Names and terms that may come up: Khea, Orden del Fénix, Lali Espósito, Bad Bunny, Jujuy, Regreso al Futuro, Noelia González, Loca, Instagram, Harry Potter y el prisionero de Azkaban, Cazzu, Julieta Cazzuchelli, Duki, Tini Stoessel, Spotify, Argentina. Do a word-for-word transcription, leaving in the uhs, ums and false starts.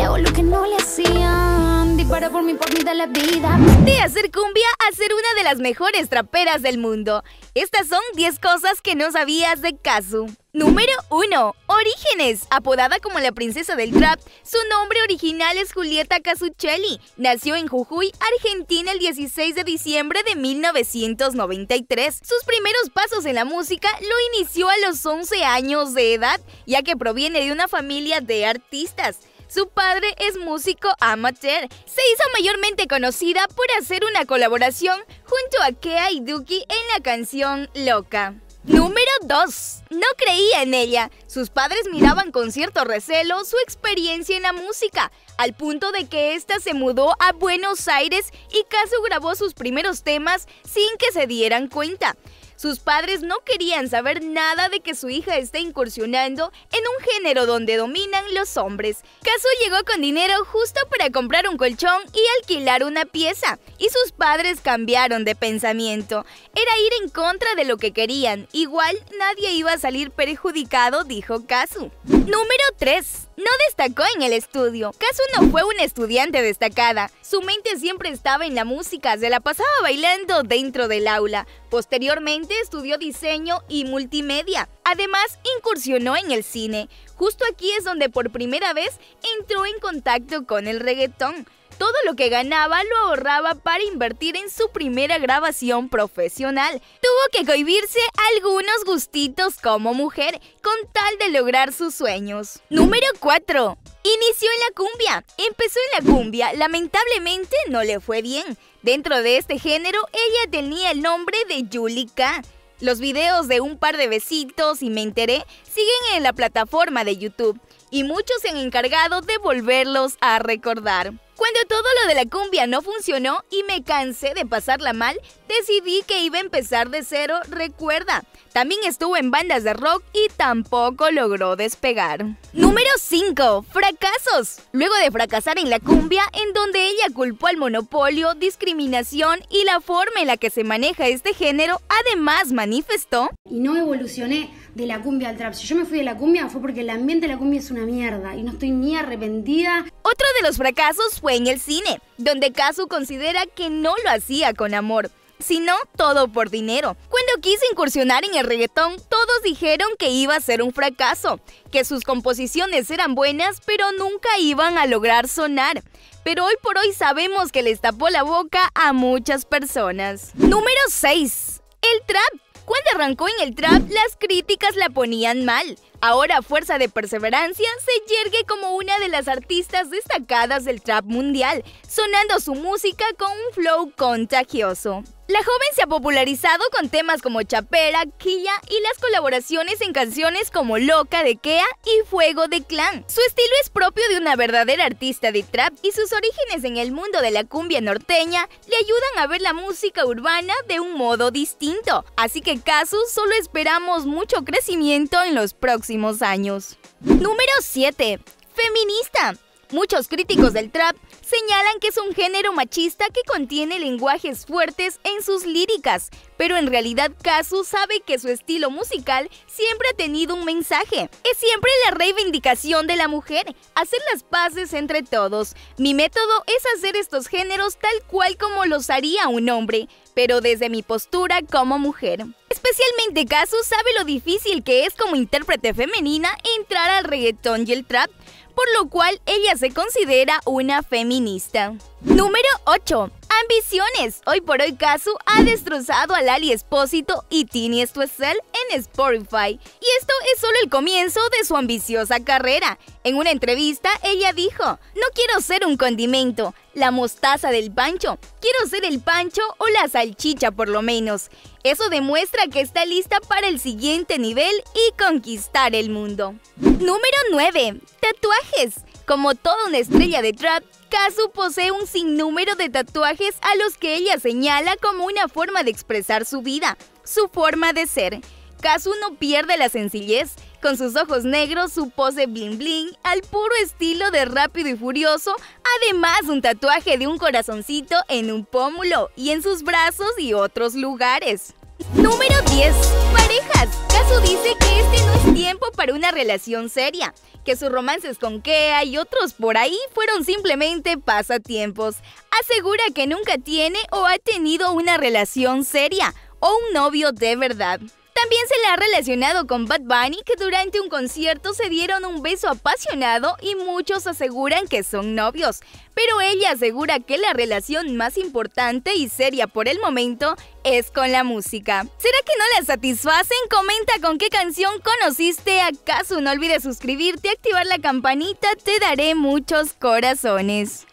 Le hago lo que no le hacían. Dispara por mi por mí de la vida. De hacer cumbia a ser una de las mejores traperas del mundo. Estas son diez cosas que no sabías de Cazzu. Número uno. Orígenes. Apodada como la princesa del trap, su nombre original es Julieta Cazzuchelli. Nació en Jujuy, Argentina, el dieciséis de diciembre de mil novecientos noventa y tres. Sus primeros pasos en la música lo inició a los once años de edad, ya que proviene de una familia de artistas. Su padre es músico amateur. Se hizo mayormente conocida por hacer una colaboración junto a Khea y Duki en la canción Loca. Número dos. No creía en ella. Sus padres miraban con cierto recelo su experiencia en la música, al punto de que ésta se mudó a Buenos Aires y Cazzu grabó sus primeros temas sin que se dieran cuenta. Sus padres no querían saber nada de que su hija esté incursionando en un género donde dominan los hombres. Cazzu llegó con dinero justo para comprar un colchón y alquilar una pieza, y sus padres cambiaron de pensamiento. Era ir en contra de lo que querían. Igual nadie iba a salir perjudicado, dijo Cazzu. Número tres. No destacó en el estudio. Cazzu no fue una estudiante destacada. Su mente siempre estaba en la música, se la pasaba bailando dentro del aula. Posteriormente estudió diseño y multimedia. Además, incursionó en el cine. Justo aquí es donde por primera vez entró en contacto con el reggaetón. Todo lo que ganaba lo ahorraba para invertir en su primera grabación profesional. Tuvo que cohibirse algunos gustitos como mujer con tal de lograr sus sueños. Número cuatro. Inició en la cumbia. Empezó en la cumbia, lamentablemente no le fue bien. Dentro de este género, ella tenía el nombre de Julieta. Los videos de Un par de besitos y Me enteré siguen en la plataforma de YouTube, y muchos se han encargado de volverlos a recordar. Cuando todo lo de la cumbia no funcionó y me cansé de pasarla mal, decidí que iba a empezar de cero, recuerda. También estuvo en bandas de rock y tampoco logró despegar. Número cinco. Fracasos. Luego de fracasar en la cumbia, en donde ella culpó al monopolio, discriminación y la forma en la que se maneja este género, además manifestó: y no evolucioné de la cumbia al trap. Si yo me fui de la cumbia fue porque el ambiente de la cumbia es una mierda y no estoy ni arrepentida. Otro de los fracasos fue en el cine, donde Cazzu considera que no lo hacía con amor, sino todo por dinero. Cuando quiso incursionar en el reggaetón, todos dijeron que iba a ser un fracaso, que sus composiciones eran buenas, pero nunca iban a lograr sonar. Pero hoy por hoy sabemos que les tapó la boca a muchas personas. Número seis. El trap. Cuando arrancó en el trap, las críticas la ponían mal. Ahora, a fuerza de perseverancia, se yergue como una de las artistas destacadas del trap mundial, sonando su música con un flow contagioso. La joven se ha popularizado con temas como Chapera, Khea y las colaboraciones en canciones como Loca de Khea y Fuego de Clan. Su estilo es propio de una verdadera artista de trap, y sus orígenes en el mundo de la cumbia norteña le ayudan a ver la música urbana de un modo distinto. Así que Cazzu solo esperamos mucho crecimiento en los próximos años. Número siete. Feminista. Muchos críticos del trap señalan que es un género machista que contiene lenguajes fuertes en sus líricas, pero en realidad Cazzu sabe que su estilo musical siempre ha tenido un mensaje. Es siempre la reivindicación de la mujer, hacer las paces entre todos. Mi método es hacer estos géneros tal cual como los haría un hombre, pero desde mi postura como mujer. Especialmente Cazzu sabe lo difícil que es como intérprete femenina entrar al reggaetón y el trap, por lo cual ella se considera una feminista. Número ocho. Ambiciones. Hoy por hoy Cazzu ha destrozado a Lali Espósito y Tini Stoessel en Spotify. Y esto es solo el comienzo de su ambiciosa carrera. En una entrevista ella dijo: no quiero ser un condimento, la mostaza del pancho. Quiero ser el pancho o la salchicha por lo menos. Eso demuestra que está lista para el siguiente nivel y conquistar el mundo. Número nueve. Tatuajes. Como toda una estrella de trap, Cazzu posee un sinnúmero de tatuajes a los que ella señala como una forma de expresar su vida, su forma de ser. Cazzu no pierde la sencillez, con sus ojos negros, su pose bling bling, al puro estilo de Rápido y Furioso, además un tatuaje de un corazoncito en un pómulo y en sus brazos y otros lugares. Número diez. Parejas. Cazzu dice que este no es tiempo para una relación seria, que sus romances con Khea y otros por ahí fueron simplemente pasatiempos. Asegura que nunca tiene o ha tenido una relación seria o un novio de verdad. También se la ha relacionado con Bad Bunny, que durante un concierto se dieron un beso apasionado y muchos aseguran que son novios. Pero ella asegura que la relación más importante y seria por el momento es con la música. ¿Será que no la satisfacen? Comenta con qué canción conociste a Cazzu. No olvides suscribirte, activar la campanita, te daré muchos corazones.